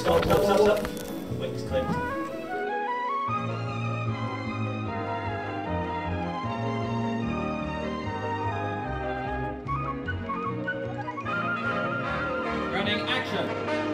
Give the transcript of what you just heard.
Stop. Wings clipped. Running action.